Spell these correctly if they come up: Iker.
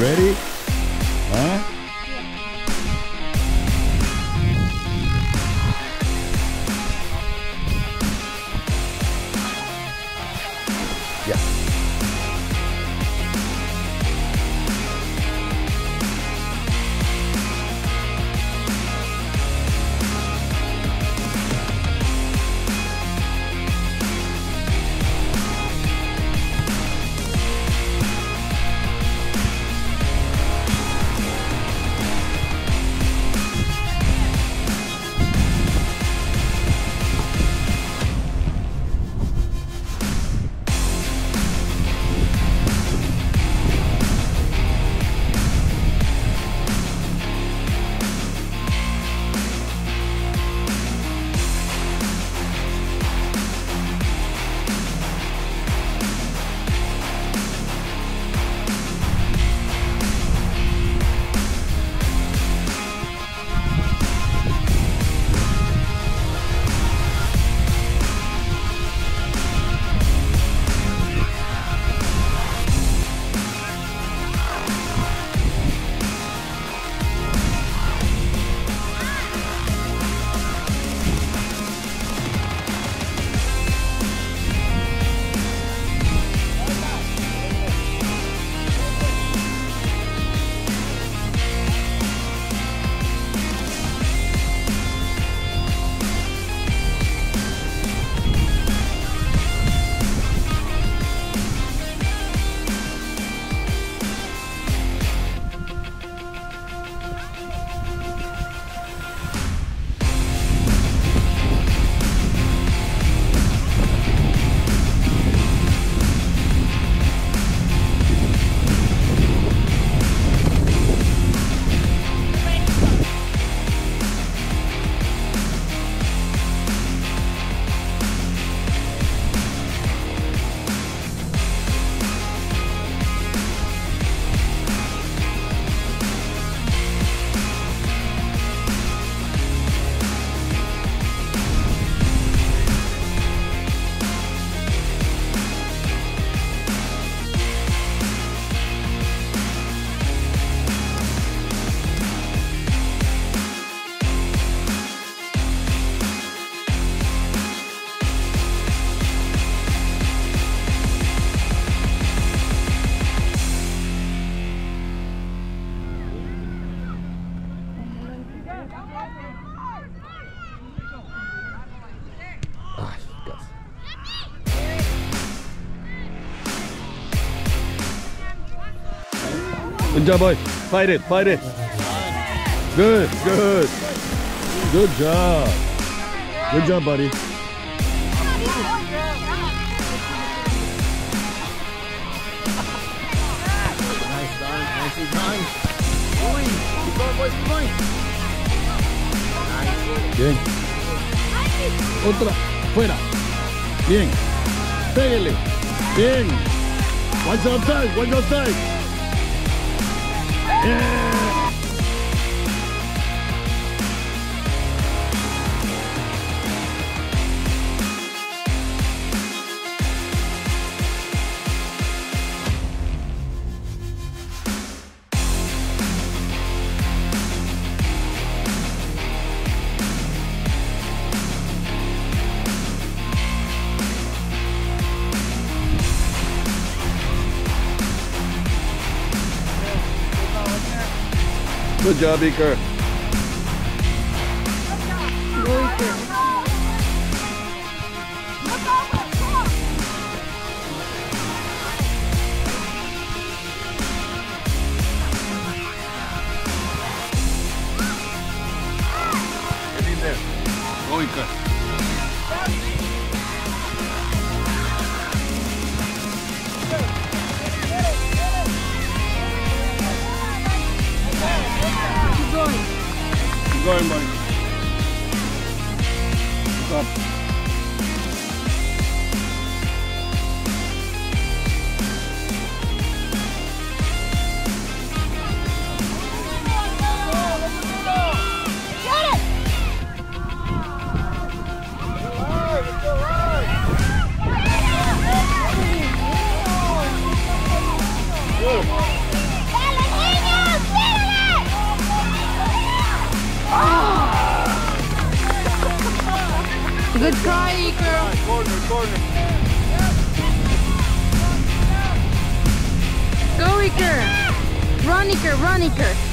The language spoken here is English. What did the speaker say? ready? Huh? Good job, boy. Fight it, fight it. Good, good. Good job. Good job, buddy. Nice done, nicely done. Keep going, boys, keep going. Nice. Bien. Otra, fuera. Bien. Pégale. Bien. What's up, guys? What's up, guys? Yeah! Good job, Iker. Go, Iker. Get in there. Go, Iker. Keep going, buddy. Stop. Got it! Good. Good try, Iker. Corner. Go, Iker. Run, Iker.